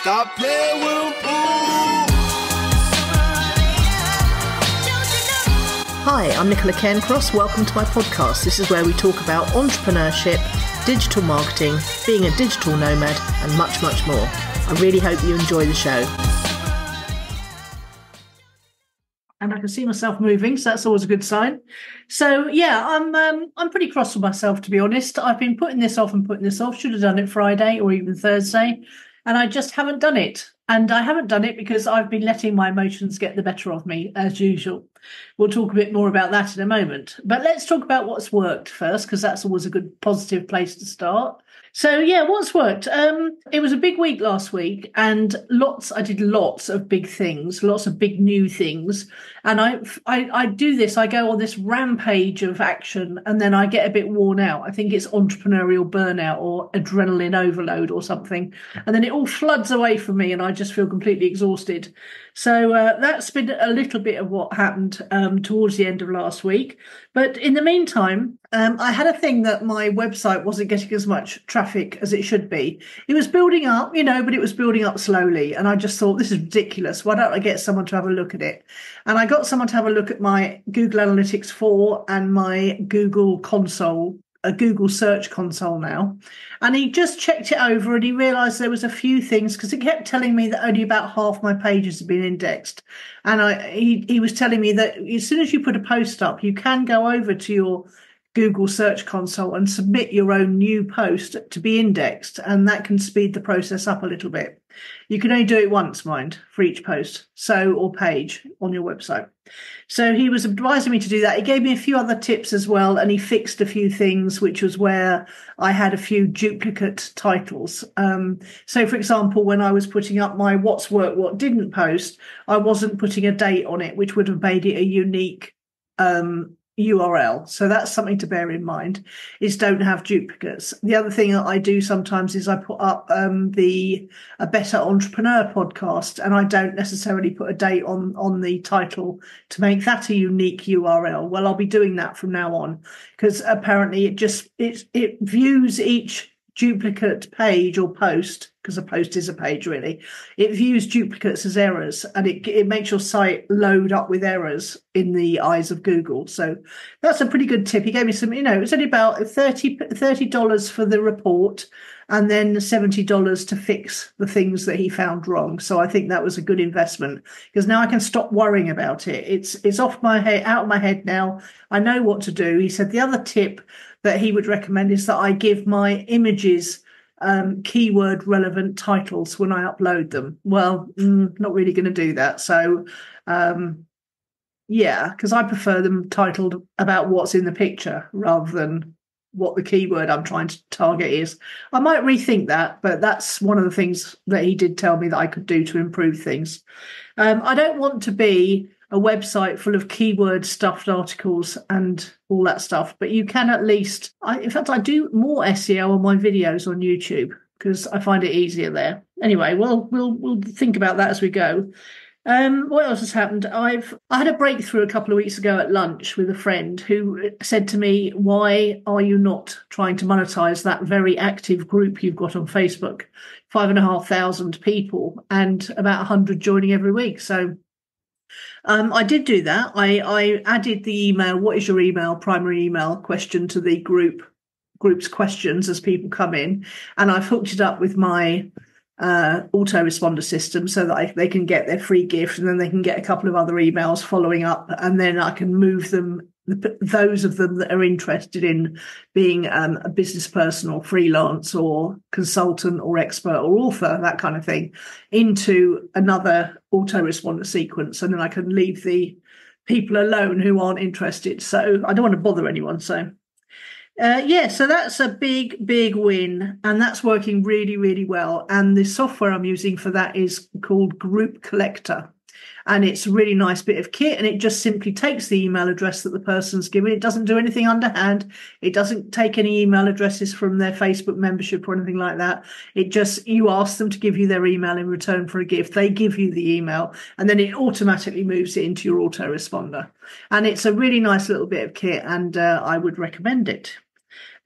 Stop playing with me. Hi, I'm Nicola Cairncross. Welcome to my podcast. This is where we talk about entrepreneurship, digital marketing, being a digital nomad, and much, much more. I really hope you enjoy the show. And I can see myself moving, so that's always a good sign. So yeah, I'm pretty cross with myself, to be honest. I've been putting this off. Should have done it Friday or even Thursday, and I just haven't done it. And I haven't done it because I've been letting my emotions get the better of me, as usual. We'll talk a bit more about that in a moment. But let's talk about what's worked first, because that's always a good positive place to start. So yeah, what's worked? It was a big week last week, and I did lots of big things, lots of big new things. And I do this, I go on this rampage of action, and then I get a bit worn out. I think it's entrepreneurial burnout or adrenaline overload or something. And then it all floods away from me and I just feel completely exhausted. So that's been a little bit of what happened towards the end of last week. But in the meantime, I had a thing that my website wasn't getting as much traffic as it should be. It was building up, but it was building up slowly. And I just thought, this is ridiculous. Why don't I get someone to have a look at it? And I got someone to have a look at my Google Analytics 4 and my Google console, a Google Search Console now. And he just checked it over and he realised there was a few things, because it kept telling me that only about half my pages had been indexed. And he was telling me that as soon as you put a post up, you can go over to your Google Search Console and submit your own new post to be indexed. And that can speed the process up a little bit. You can only do it once, mind, for each post, or page on your website. So he was advising me to do that. He gave me a few other tips as well, and he fixed a few things, which was where I had a few duplicate titles. So, for example, when I was putting up my what's worked, what didn't post, I wasn't putting a date on it, which would have made it a unique URL. So that's something to bear in mind, is don't have duplicates. The other thing that I do sometimes is I put up the A Better Entrepreneur podcast, and I don't necessarily put a date on the title to make that a unique URL. Well, I'll be doing that from now on, because apparently it views each duplicate page or post, because a post is a page really. It views duplicates as errors, and it makes your site load up with errors in the eyes of Google. So that's a pretty good tip. He gave me some, it was only about $30 for the report, and then $70 to fix the things that he found wrong. So I think that was a good investment, because now I can stop worrying about it. It's off my head, out of my head now. I know what to do. He said the other tip that he would recommend is that I give my images keyword relevant titles when I upload them. Well, not really going to do that. So, because I prefer them titled about what's in the picture rather than what the keyword I'm trying to target is. I might rethink that, but that's one of the things that he did tell me that I could do to improve things. I don't want to be a website full of keyword stuffed articles and all that stuff. But you can at least, I do more SEO on my videos on YouTube because I find it easier there. Anyway, we'll think about that as we go. What else has happened? I had a breakthrough a couple of weeks ago at lunch with a friend who said to me, why are you not trying to monetize that very active group you've got on Facebook? 5,500 people and about 100 joining every week. So I did do that. I added the email, what is your email, primary email question to the group's questions as people come in. And I've hooked it up with my autoresponder system so that they can get their free gift, and then they can get a couple of other emails following up, and then I can move them, those of them that are interested in being a business person or freelance or consultant or expert or author, that kind of thing, into another autoresponder sequence. And then I can leave the people alone who aren't interested. So I don't want to bother anyone. So, so that's a big, big win. And that's working really, really well. And the software I'm using for that is called Group Collector. And it's a really nice bit of kit, and it just simply takes the email address that the person's given. It doesn't do anything underhand. It doesn't take any email addresses from their Facebook membership or anything like that. It just, you ask them to give you their email in return for a gift. They give you the email, and then it automatically moves it into your autoresponder. And it's a really nice little bit of kit, and I would recommend it.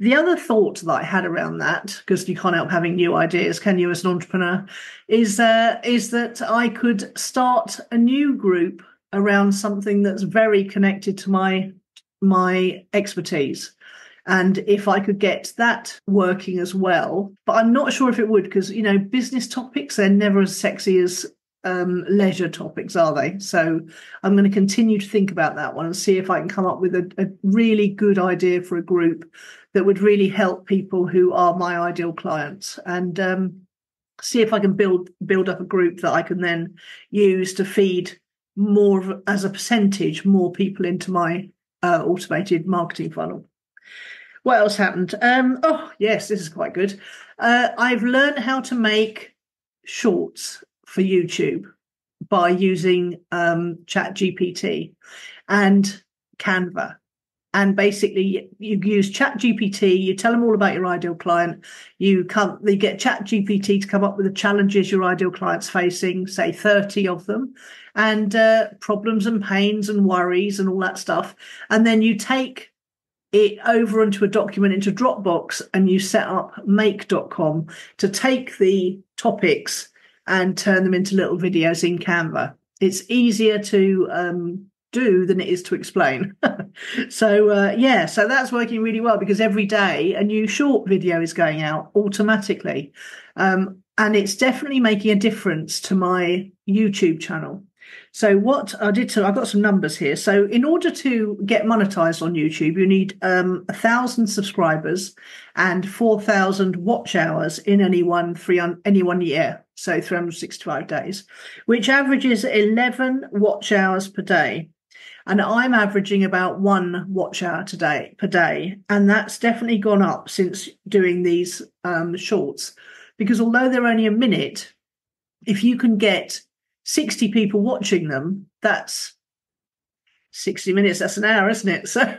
The other thought that I had around that, because you can't help having new ideas, can you, as an entrepreneur, is that I could start a new group around something that's very connected to my expertise. And if I could get that working as well, but I'm not sure if it would, because, you know, business topics, they're never as sexy as leisure topics, are they? So I'm going to continue to think about that one and see if I can come up with a really good idea for a group that would really help people who are my ideal clients, and see if I can build up a group that I can then use to feed more, as a percentage, more people into my automated marketing funnel. What else happened? Oh, yes, this is quite good. I've learned how to make shorts for YouTube by using ChatGPT and Canva. And basically, you use ChatGPT, you tell them all about your ideal client, you get ChatGPT to come up with the challenges your ideal client's facing, say 30 of them, and problems and pains and worries and all that stuff. And then you take it over into a document, into Dropbox, and you set up make.com to take the topics and turn them into little videos in Canva. It's easier to do than it is to explain. So that's working really well, because every day a new short video is going out automatically. And it's definitely making a difference to my YouTube channel. So what I did, I've got some numbers here. So in order to get monetized on YouTube, you need 1,000 subscribers and 4,000 watch hours in any one year. So 365 days, which averages 11 watch hours per day. And I'm averaging about 1 watch hour per day. And that's definitely gone up since doing these shorts, because although they're only a minute, if you can get 60 people watching them, that's 60 minutes, that's an hour, isn't it? So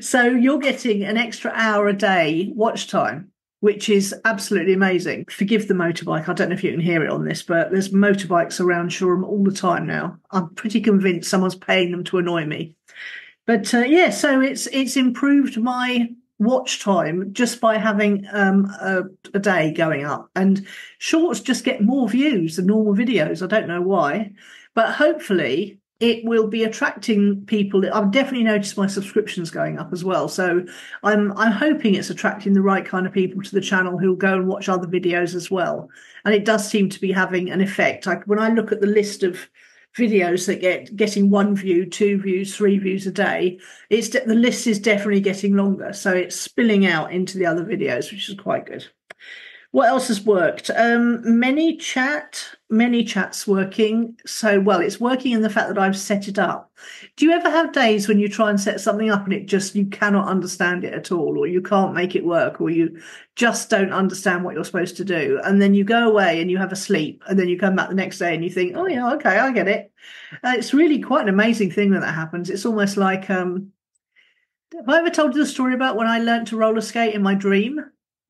so you're getting an extra hour a day watch time, which is absolutely amazing. Forgive the motorbike. I don't know if you can hear it on this, but there's motorbikes around Shoreham all the time now. I'm pretty convinced someone's paying them to annoy me. But so it's improved my watch time just by having a day going up, and shorts just get more views than normal videos. I don't know why, but hopefully it will be attracting people. I've definitely noticed my subscriptions going up as well, so I'm hoping it's attracting the right kind of people to the channel who will go and watch other videos as well. And it does seem to be having an effect. When I look at the list of videos that getting 1 view, 2 views, 3 views a day, it's the list is definitely getting longer, so it's spilling out into the other videos, which is quite good. What else has worked? ManyChat's working so well. It's working in the fact that I've set it up. Do you ever have days when you try and set something up and you cannot understand it at all, or you can't make it work, or you just don't understand what you're supposed to do? And then you go away and you have a sleep, and then you come back the next day and you think, oh yeah, okay, I get it. It's really quite an amazing thing when that happens. It's almost like, have I ever told you the story about when I learned to roller skate in my dream?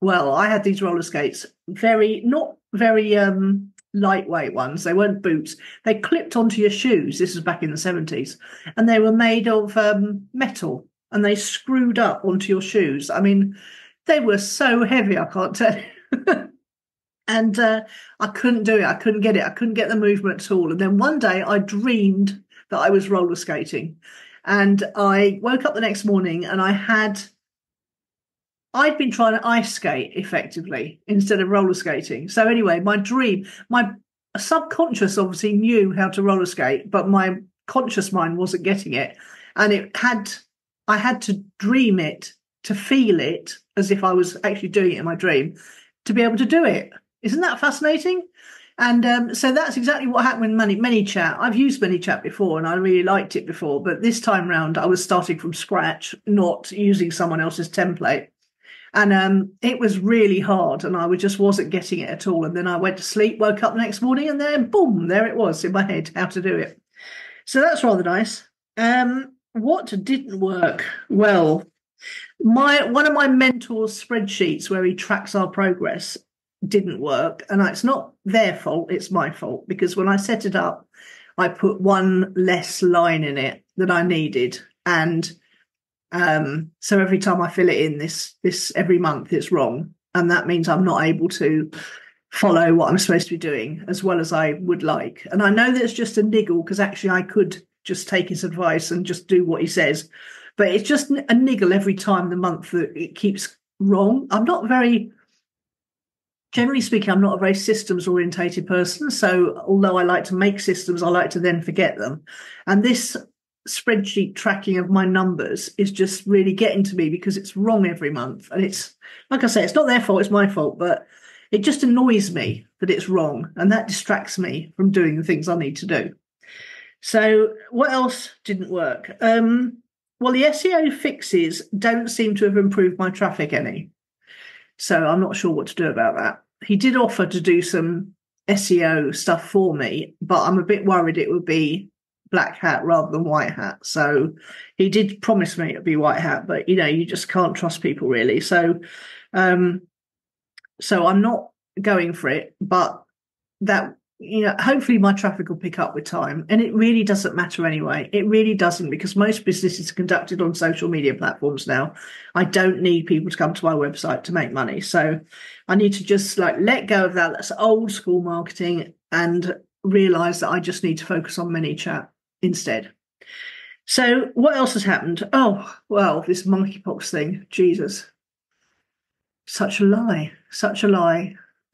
Well, I had these roller skates, not very lightweight ones. They weren't boots. They clipped onto your shoes. This was back in the 70s. And they were made of metal, and they screwed up onto your shoes. I mean, they were so heavy, I can't tell you. And I couldn't do it. I couldn't get it. I couldn't get the movement at all. And then one day I dreamed that I was roller skating. And I woke up the next morning and I'd been trying to ice skate effectively instead of roller skating. So anyway, my subconscious obviously knew how to roller skate, but my conscious mind wasn't getting it. And I had to dream it, to feel it as if I was actually doing it in my dream, to be able to do it. Isn't that fascinating? And so that's exactly what happened with ManyChat. I've used ManyChat before and I really liked it before, but this time round I was starting from scratch, not using someone else's template. And it was really hard, and I just wasn't getting it at all. And then I went to sleep, woke up the next morning, and then boom, there it was in my head, how to do it. So that's rather nice. What didn't work? Well, one of my mentor's spreadsheets where he tracks our progress didn't work. And it's not their fault, it's my fault, because when I set it up, I put one less line in it than I needed. And So every time I fill it in this every month, it's wrong. And that means I'm not able to follow what I'm supposed to be doing as well as I would like. And I know that it's just a niggle, because actually I could just take his advice and just do what he says. But it's just a niggle every time the month that it keeps wrong. Generally speaking, I'm not a very systems-orientated person. So although I like to make systems, I like to then forget them. And this spreadsheet tracking of my numbers is just really getting to me, because it's wrong every month. And it's, like I say, it's not their fault, it's my fault, but it just annoys me that it's wrong. And that distracts me from doing the things I need to do. So what else didn't work? Well, the SEO fixes don't seem to have improved my traffic any. So I'm not sure what to do about that. He did offer to do some SEO stuff for me, but I'm a bit worried it would be black hat rather than white hat. So he did promise me it would be white hat, but, you know, you just can't trust people really. So so I'm not going for it, but that, you know, hopefully my traffic will pick up with time. And it really doesn't matter anyway. It really doesn't, because most businesses are conducted on social media platforms now. I don't need people to come to my website to make money. So I need to just like let go of that. That's old school marketing, and realize that I just need to focus on ManyChat instead. So what else has happened? Oh, well, this monkeypox thing, Jesus, such a lie.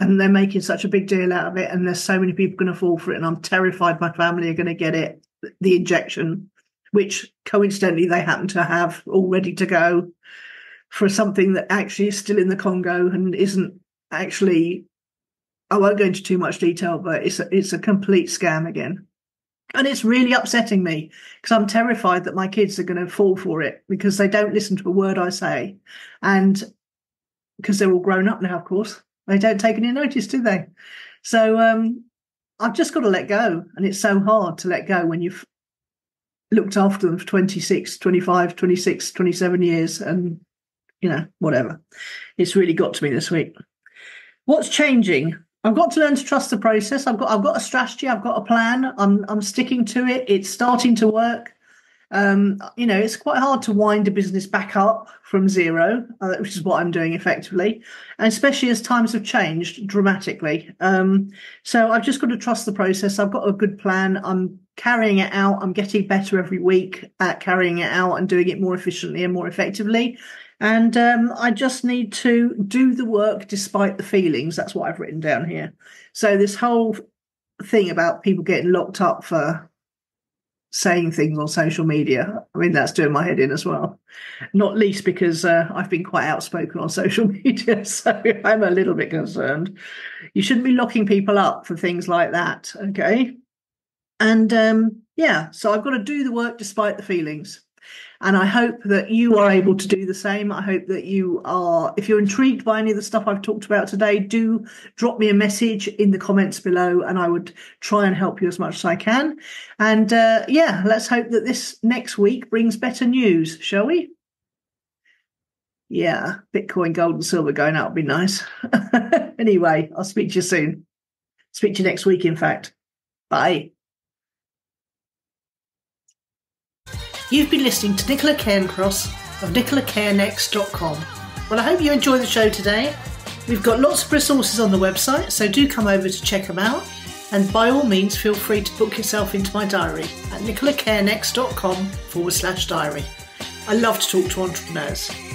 And they're making such a big deal out of it. And there's so many people going to fall for it. And I'm terrified my family are going to get it, the injection, which coincidentally they happen to have all ready to go for something that actually is still in the Congo and isn't actually, I won't go into too much detail, but it's a complete scam again. And it's really upsetting me, because I'm terrified that my kids are going to fall for it, because they don't listen to a word I say. And because they're all grown up now, of course. They don't take any notice, do they? So I've just got to let go. And it's so hard to let go when you've looked after them for 26, 25, 26, 27 years and, you know, whatever. It's really got to me this week. What's changing? I've got to learn to trust the process. I've got a strategy. I've got a plan. I'm sticking to it. It's starting to work. You know, it's quite hard to wind a business back up from zero, which is what I'm doing effectively, and especially as times have changed dramatically. So I've just got to trust the process. I've got a good plan. I'm carrying it out. I'm getting better every week at carrying it out and doing it more efficiently and more effectively. And I just need to do the work despite the feelings. That's what I've written down here. So this whole thing about people getting locked up for saying things on social media, I mean, that's doing my head in as well, not least because I've been quite outspoken on social media, so I'm a little bit concerned. You shouldn't be locking people up for things like that, okay? And yeah, so I've got to do the work despite the feelings, and I hope that you are able to do the same. I hope that you are. If you're intrigued by any of the stuff I've talked about today, do drop me a message in the comments below, and I would try and help you as much as I can. And yeah, let's hope that this next week brings better news, shall we? Yeah, Bitcoin, gold and silver going up would be nice. Anyway, I'll speak to you soon. Speak to you next week, in fact. Bye. You've been listening to Nicola Cairncross of NicolaCairnX.com. Well, I hope you enjoy the show today. We've got lots of resources on the website, so do come over to check them out. And by all means, feel free to book yourself into my diary at NicolaCairnX.com/diary. I love to talk to entrepreneurs.